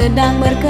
sedang berkembang.